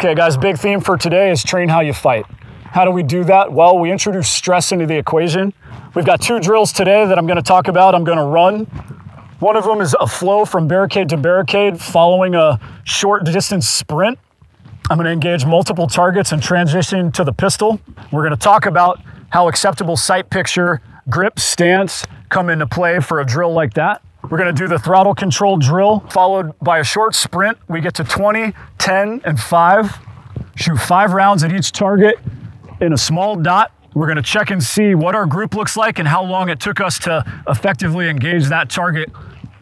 Okay guys, big theme for today is train how you fight. How do we do that? Well, we introduce stress into the equation. We've got two drills today that I'm gonna talk about. I'm gonna run. One of them is a flow from barricade to barricade following a short distance sprint. I'm gonna engage multiple targets and transition to the pistol. We're gonna talk about how acceptable sight picture, grip, stance come into play for a drill like that. We're gonna do the throttle control drill followed by a short sprint. We get to 20, 10, and 5. Shoot 5 rounds at each target in a small dot. We're gonna check and see what our group looks like and how long it took us to effectively engage that target.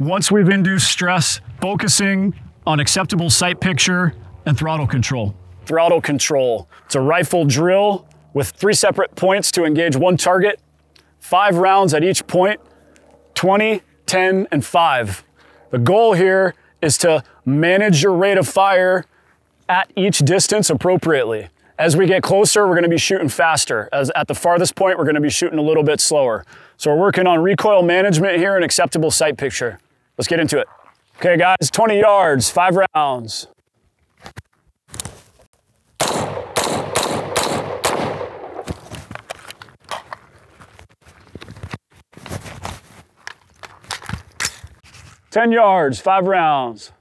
Once we've induced stress, focusing on acceptable sight picture and throttle control. Throttle control. It's a rifle drill with 3 separate points to engage one target, 5 rounds at each point, 20, 10, and 5. The goal here is to manage your rate of fire at each distance appropriately. As we get closer, we're gonna be shooting faster. At the farthest point, we're gonna be shooting a little bit slower. So we're working on recoil management here and acceptable sight picture. Let's get into it. Okay guys, 20 yards, 5 rounds. $10, 5 rounds.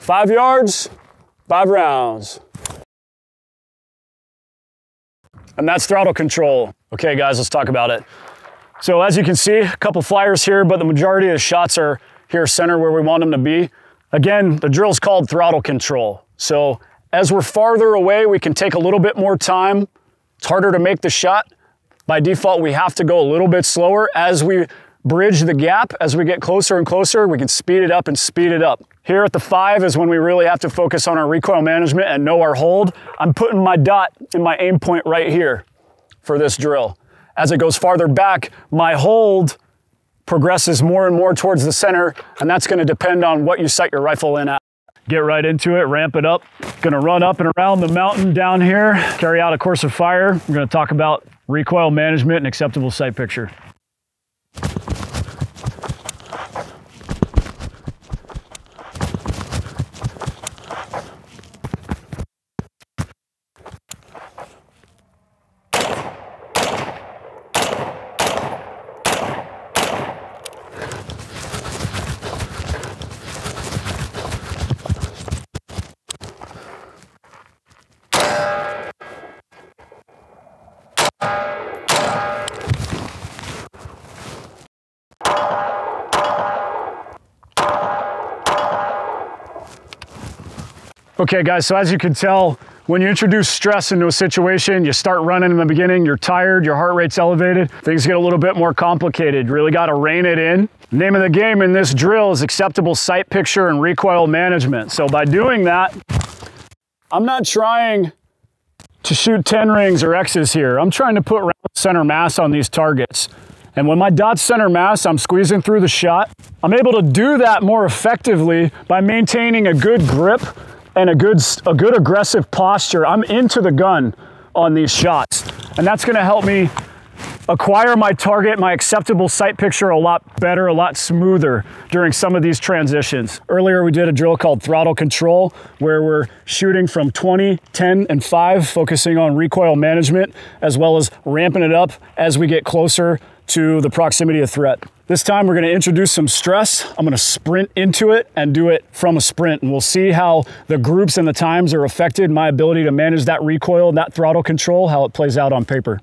5 yards, 5 rounds. And that's throttle control. Okay guys, let's talk about it. So as you can see, a couple flyers here, but the majority of the shots are here center where we want them to be. Again, the drill's called throttle control. So as we're farther away, we can take a little bit more time. It's harder to make the shot. By default, we have to go a little bit slower. As we bridge the gap, as we get closer and closer, we can speed it up and speed it up. Here at the 5 is when we really have to focus on our recoil management and know our hold. I'm putting my dot in my aim point right here for this drill. As it goes farther back, my hold progresses more and more towards the center, and that's gonna depend on what you sight your rifle in at. Get right into it, ramp it up. Gonna run up and around the mountain down here, carry out a course of fire. We're gonna talk about recoil management and acceptable sight picture. Okay guys, so as you can tell, when you introduce stress into a situation, you start running in the beginning, you're tired, your heart rate's elevated, things get a little bit more complicated. You really gotta rein it in. The name of the game in this drill is acceptable sight picture and recoil management. So by doing that, I'm not trying to shoot 10 rings or X's here. I'm trying to put round center mass on these targets. And when my dot's center mass, I'm squeezing through the shot. I'm able to do that more effectively by maintaining a good grip and a good aggressive posture. I'm into the gun on these shots. And that's gonna help me acquire my target, my acceptable sight picture a lot better, a lot smoother during some of these transitions. Earlier we did a drill called throttle control where we're shooting from 20, 10, and 5, focusing on recoil management as well as ramping it up as we get closer to the proximity of threat. This time we're gonna introduce some stress. I'm gonna sprint into it and do it from a sprint, and we'll see how the groups and the times are affected, my ability to manage that recoil and that throttle control, how it plays out on paper.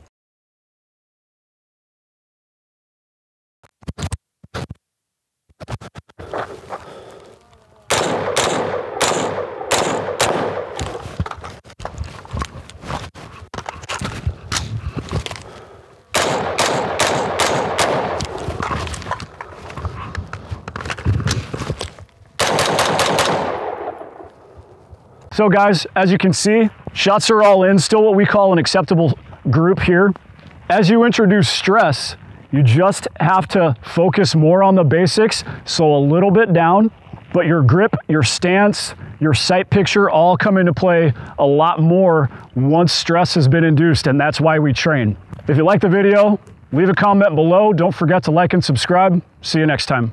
So guys, as you can see, shots are all in, still what we call an acceptable group here. As you introduce stress, you just have to focus more on the basics, slow a little bit down, but your grip, your stance, your sight picture all come into play a lot more once stress has been induced, and that's why we train. If you like the video, Leave a comment below. Don't forget to like and subscribe. See you next time.